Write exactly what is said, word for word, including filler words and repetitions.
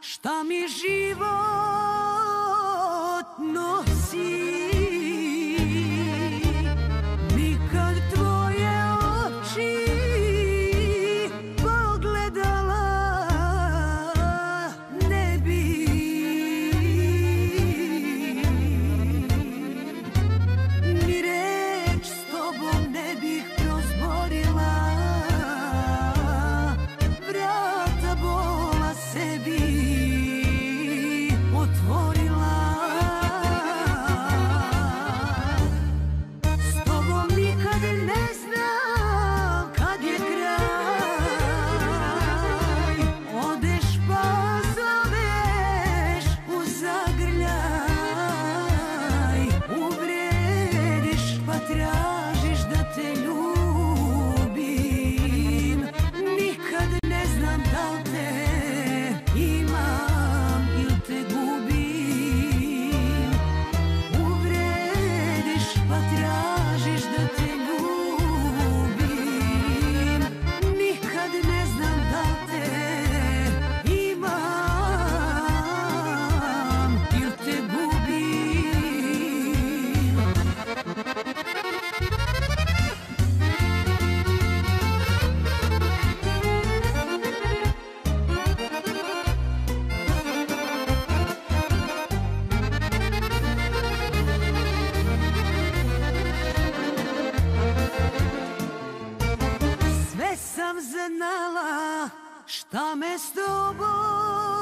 Šta mi život nosi, nikad tvoje oči pogledala ne bi. Ni reč s tobom ne bih prozborila, vrata bola sebi otvorila. S tobom nikad ne znam kad je kraj, odeš pa zoveš u zagrljaj, uvrediš pa tražiš da te ljubim. Nikad ne znam da li te imam ili te gubim, pa tražiš da te ljubim. Nikad ne znam da te imam ili te gubim. Znala šta me s tobom